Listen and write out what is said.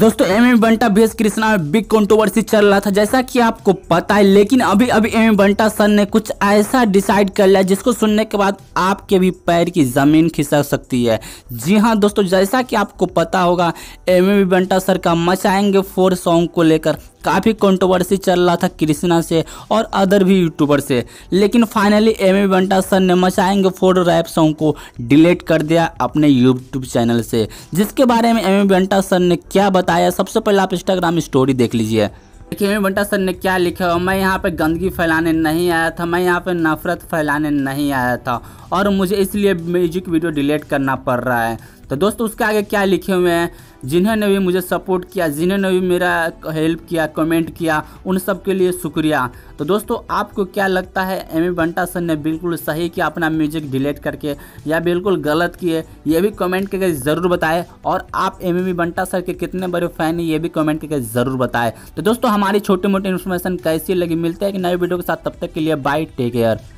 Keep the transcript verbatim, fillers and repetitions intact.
दोस्तों Amway बंटा base Krishna में big controversy चल रहा था जैसा कि आपको पता है, लेकिन अभी अभी एमवे बंटा सर ने कुछ ऐसा डिसाइड कर लिया जिसको सुनने के बाद आपके भी पैर की जमीन खिसक सकती है। जी हां दोस्तों, जैसा कि आपको पता होगा एमवे बंटा सर का मचाएंगे फोर सॉन्ग को लेकर काफ़ी कंट्रोवर्सी चल रहा था कृष्णा से और अदर भी यूट्यूबर से, लेकिन फाइनली एमवे बंटा सर ने मचाएंगे फोर रैप सॉन्ग को डिलीट कर दिया अपने यूट्यूब चैनल से। जिसके बारे में एमवे बंटा सर ने क्या बताया, सबसे पहले आप इंस्टाग्राम स्टोरी देख लीजिए। देखिए एमवे बंटा सर ने क्या लिखा है, मैं यहाँ पे गंदगी फैलाने नहीं आया था, मैं यहाँ पे नफरत फैलाने नहीं आया था और मुझे इसलिए म्यूजिक वीडियो डिलीट करना पड़ रहा है। तो दोस्तों उसके आगे क्या लिखे हुए हैं, जिन्होंने भी मुझे सपोर्ट किया, जिन्होंने भी मेरा हेल्प किया, कमेंट किया, उन सब के लिए शुक्रिया। तो दोस्तों आपको क्या लगता है एमवे बंटा सर ने बिल्कुल सही किया अपना म्यूजिक डिलीट करके या बिल्कुल गलत किए, ये भी कमेंट करके ज़रूर बताएं। और आप एमवे बंटा सर के कितने बड़े फ़ैन हैं ये भी कमेंट करके ज़रूर बताएं। तो दोस्तों हमारी छोटी मोटी इन्फॉर्मेशन कैसी लगी, मिलते हैं कि नए वीडियो के साथ, तब तक के लिए बाय, टेक केयर।